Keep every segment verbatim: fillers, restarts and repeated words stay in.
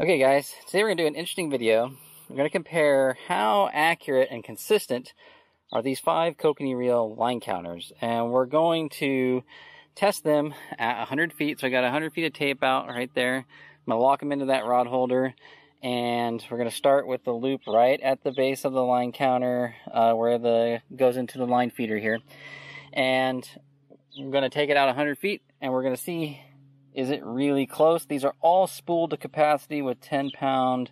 Okay guys, today we're going to do an interesting video. We're going to compare how accurate and consistent are these five Kokanee reel line counters. And we're going to test them at one hundred feet. So I got one hundred feet of tape out right there. I'm going to lock them into that rod holder. And we're going to start with the loop right at the base of the line counter uh, where the goes into the line feeder here. And I'm going to take it out one hundred feet and we're going to see, is it really close? These are all spooled to capacity with ten pound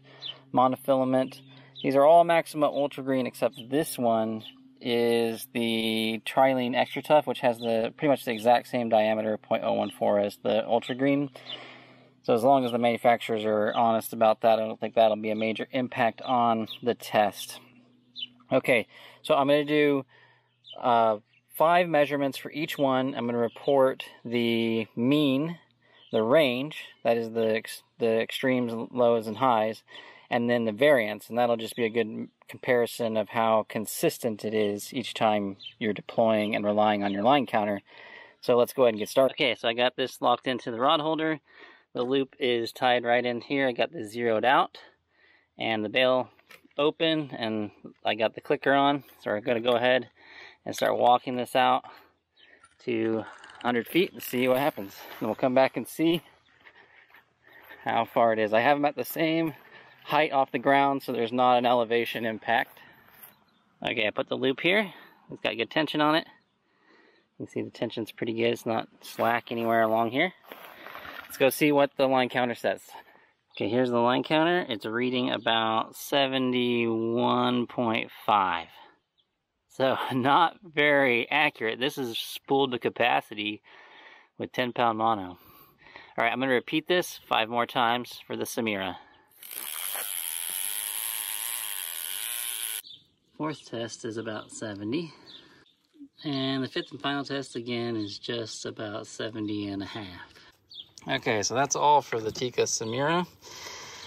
monofilament. These are all Maxima Ultra Green, except this one is the Trilene Extra Tough, which has the pretty much the exact same diameter of zero point zero one four as the Ultra Green. So as long as the manufacturers are honest about that, I don't think that'll be a major impact on the test. Okay, so I'm going to do uh, five measurements for each one. I'm going to report the mean, the range, that is the ex the extremes, lows and highs, and then the variance, and that'll just be a good comparison of how consistent it is each time you're deploying and relying on your line counter. So let's go ahead and get started. Okay, so I got this locked into the rod holder. The loop is tied right in here. I got this zeroed out and the bail open, and I got the clicker on. So we're going to go ahead and start walking this out to one hundred feet and see what happens, and we'll come back and see how far it is. I have them at the same height off the ground, so there's not an elevation impact. Okay, I put the loop here. It's got good tension on it. You can see the tension's pretty good. It's not slack anywhere along here. Let's go see what the line counter says. Okay, here's the line counter. It's reading about seventy-one point five. So not very accurate. This is spooled to capacity with ten pound mono. All right, I'm going to repeat this five more times for the Samira. Fourth test is about seventy. And the fifth and final test again is just about seventy and a half. Okay, so that's all for the Tica Samira.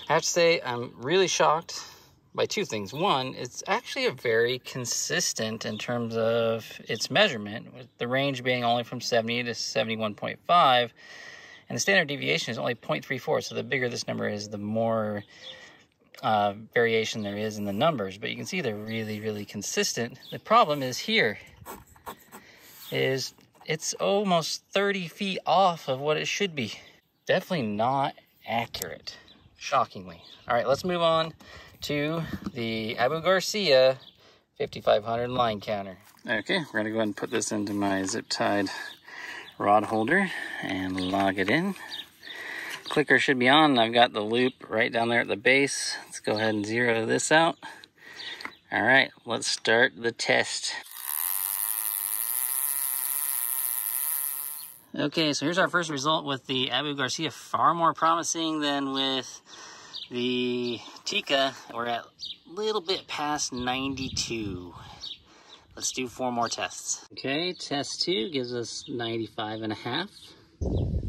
I have to say I'm really shocked by two things. One, it's actually a very consistent in terms of its measurement, with the range being only from seventy to seventy-one point five, and the standard deviation is only zero point three four, so the bigger this number is, the more uh, variation there is in the numbers. But you can see they're really, really consistent. The problem is here is it's almost thirty feet off of what it should be. Definitely not accurate, shockingly. All right, let's move on to the Abu Garcia fifty-five hundred line counter. Okay, we're gonna go ahead and put this into my zip tied rod holder and log it in. Clicker should be on. I've got the loop right down there at the base. Let's go ahead and zero this out. All right, let's start the test. Okay, so here's our first result with the Abu Garcia. Far more promising than with the Tica. We're at a little bit past ninety-two. Let's do four more tests. Okay, test two gives us ninety-five and a half.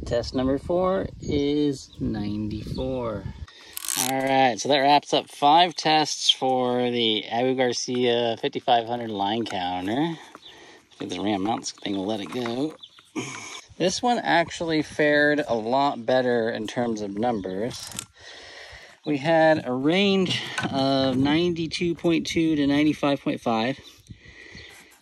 Test number four is ninety-four. All right, so that wraps up five tests for the Abu Garcia fifty-five hundred line counter. I think the ram mounts thing will let it go. This one actually fared a lot better in terms of numbers. We had a range of ninety-two point two to ninety-five point five.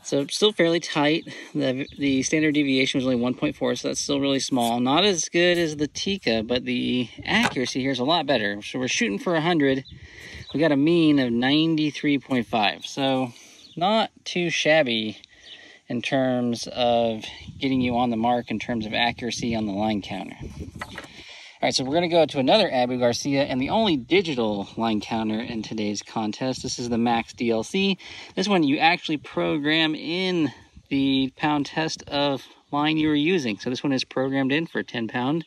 So still fairly tight. The, the standard deviation was only one point four, so that's still really small. Not as good as the Tica, but the accuracy here is a lot better. So we're shooting for one hundred. We got a mean of ninety-three point five. So not too shabby in terms of getting you on the mark in terms of accuracy on the line counter. All right, so we're going to go to another Abu Garcia and the only digital line counter in today's contest. This is the Max D L C. This one you actually program in the pound test of line you were using. So this one is programmed in for ten pound.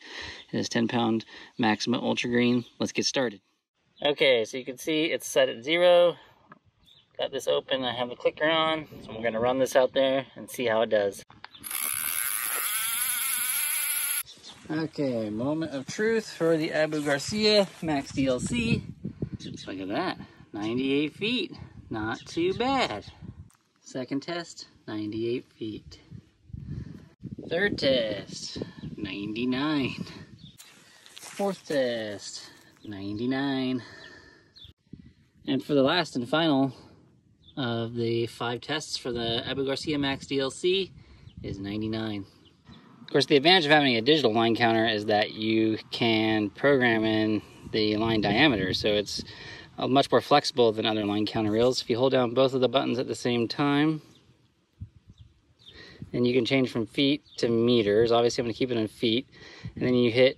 It is ten pound Maxima Ultra Green. Let's get started. Okay, so you can see it's set at zero. Got this open, I have the clicker on. So we're gonna run this out there and see how it does. Okay, moment of truth for the Abu Garcia Max D L C. Look at that, ninety-eight feet, not too bad. Second test, ninety-eight feet. Third test, ninety-nine. Fourth test, ninety-nine. And for the last and final of the five tests for the Abu Garcia Max D L C is ninety-nine. Of course, the advantage of having a digital line counter is that you can program in the line diameter, so it's much more flexible than other line counter reels. If you hold down both of the buttons at the same time, and you can change from feet to meters. Obviously, I'm going to keep it in feet. And then you hit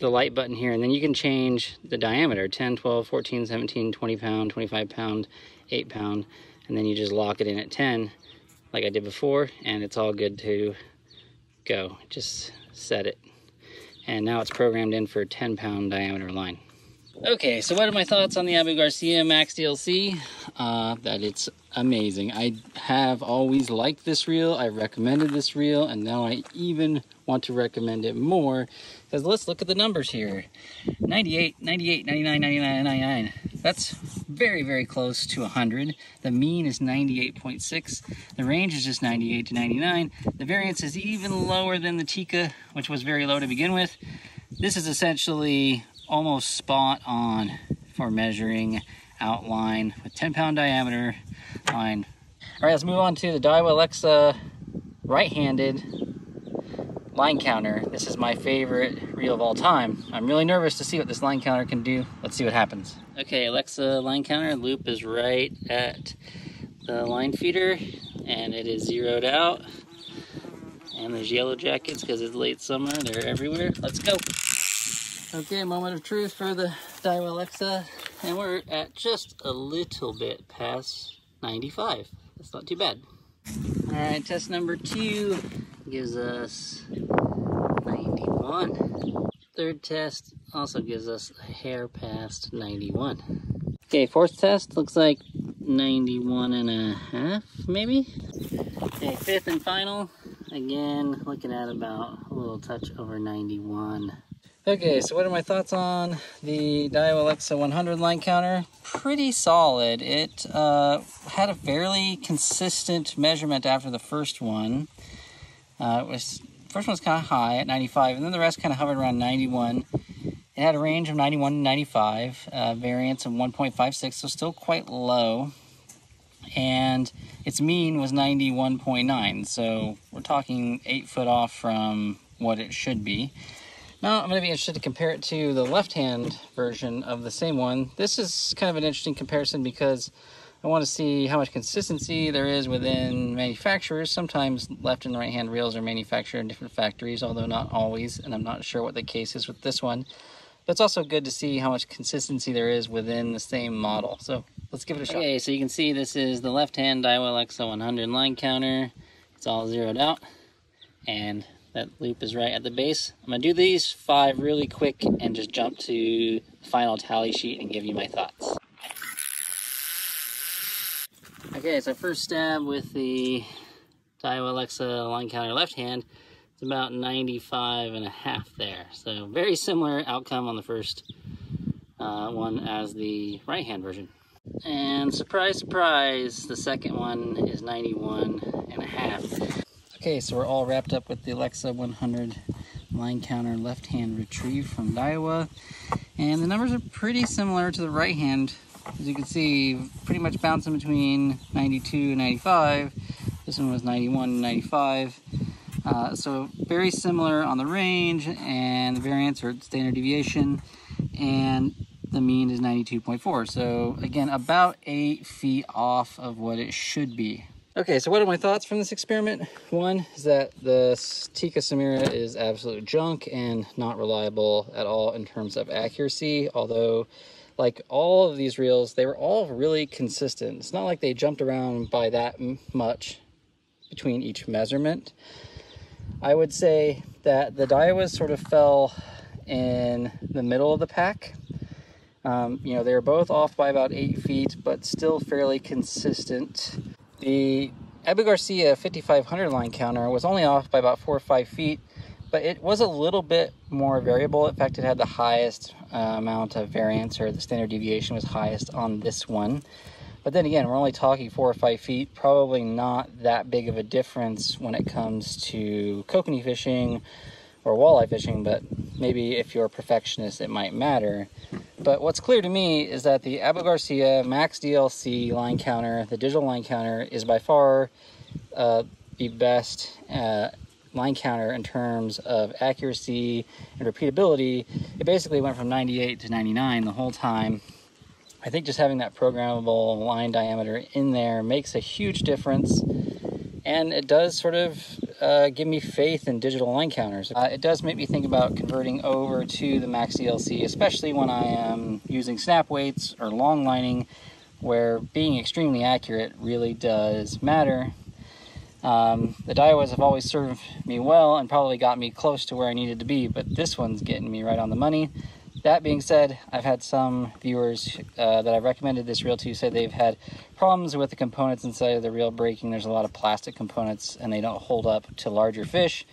the light button here, and then you can change the diameter, ten, twelve, fourteen, seventeen, twenty pound, twenty-five pound, eight pound, and then you just lock it in at ten like I did before, and it's all good to go. Just set it. And now it's programmed in for a ten pound diameter line. Okay, so what are my thoughts on the Abu Garcia Max D L C? Uh, that it's amazing. I have always liked this reel. I recommended this reel, and now I even want to recommend it more, because let's look at the numbers here. ninety-eight, ninety-eight, ninety-nine, ninety-nine, ninety-nine. That's very, very close to one hundred. The mean is ninety-eight point six. The range is just ninety-eight to ninety-nine. The variance is even lower than the Tica, which was very low to begin with. This is essentially almost spot on for measuring outline with ten pound diameter line. All right, let's move on to the Daiwa Lexa right-handed line counter. This is my favorite reel of all time. I'm really nervous to see what this line counter can do. Let's see what happens. Okay, Lexa line counter loop is right at the line feeder, and it is zeroed out. And there's yellow jackets because it's late summer. They're everywhere. Let's go. Okay, moment of truth for the Daiwa Lexa, and we're at just a little bit past ninety-five. That's not too bad. All right, test number two gives us ninety-one. Third test also gives us a hair past ninety-one. Okay, fourth test looks like ninety-one and a half, maybe? Okay, fifth and final, again, looking at about a little touch over ninety-one. Okay, so what are my thoughts on the Daiwa Lexa one hundred line counter? Pretty solid. It uh, had a fairly consistent measurement after the first one. Uh, it was first one was kind of high at ninety-five, and then the rest kind of hovered around ninety-one. It had a range of ninety-one to ninety-five, uh, variance of one point five six, so still quite low. And its mean was ninety-one point nine, so we're talking eight foot off from what it should be. Now, I'm going to be interested to compare it to the left-hand version of the same one. This is kind of an interesting comparison because I want to see how much consistency there is within manufacturers. Sometimes left and right-hand reels are manufactured in different factories, although not always, and I'm not sure what the case is with this one. But it's also good to see how much consistency there is within the same model. So let's give it a shot. Okay, so you can see this is the left-hand Daiwa Lexa one hundred line counter. It's all zeroed out, and that loop is right at the base. I'm gonna do these five really quick and just jump to the final tally sheet and give you my thoughts. Okay, so first stab with the Daiwa Lexa line counter left hand, it's about ninety-five and a half there. So very similar outcome on the first uh, one as the right hand version. And surprise, surprise, the second one is ninety-one and a half. Okay, so we're all wrapped up with the Lexa one hundred line counter left-hand retrieve from Daiwa. And the numbers are pretty similar to the right-hand. As you can see, pretty much bouncing between ninety-two and ninety-five. This one was ninety-one and ninety-five. Uh, so very similar on the range and the variance or standard deviation. And the mean is ninety-two point four. So again, about eight feet off of what it should be. Okay, so what are my thoughts from this experiment? One is that the Tica Samira is absolute junk and not reliable at all in terms of accuracy, although like all of these reels, they were all really consistent. It's not like they jumped around by that much between each measurement. I would say that the Daiwas sort of fell in the middle of the pack. Um, you know, they were both off by about eight feet, but still fairly consistent. The Abu Garcia fifty-five hundred line counter was only off by about four or five feet, but it was a little bit more variable. In fact, it had the highest uh, amount of variance, or the standard deviation was highest on this one. But then again, we're only talking four or five feet, probably not that big of a difference when it comes to kokanee fishing or walleye fishing, but maybe if you're a perfectionist, it might matter. But what's clear to me is that the Abu Garcia Max D L C line counter, the digital line counter, is by far uh, the best uh, line counter in terms of accuracy and repeatability. It basically went from ninety-eight to ninety-nine the whole time. I think just having that programmable line diameter in there makes a huge difference, and it does sort of uh, give me faith in digital line counters. Uh, it does make me think about converting over to the Max D L C, especially when I am using snap weights or long lining, where being extremely accurate really does matter. Um, the Daiwas have always served me well and probably got me close to where I needed to be, but this one's getting me right on the money. That being said, I've had some viewers uh, that I've recommended this reel to say they've had problems with the components inside of the reel breaking. There's a lot of plastic components and they don't hold up to larger fish.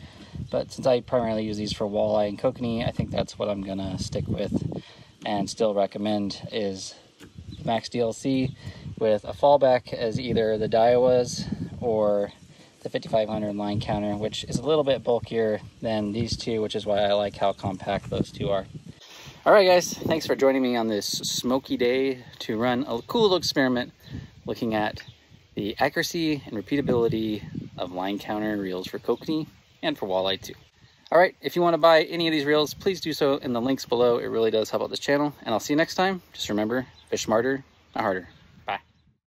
But since I primarily use these for walleye and kokanee, I think that's what I'm going to stick with and still recommend is the Max D L C with a fallback as either the Daiwas or the fifty-five hundred line counter, which is a little bit bulkier than these two, which is why I like how compact those two are. All right, guys, thanks for joining me on this smoky day to run a cool little experiment looking at the accuracy and repeatability of line counter reels for kokanee and for walleye too. All right, if you want to buy any of these reels, please do so in the links below. It really does help out this channel, and I'll see you next time. Just remember, fish smarter, not harder.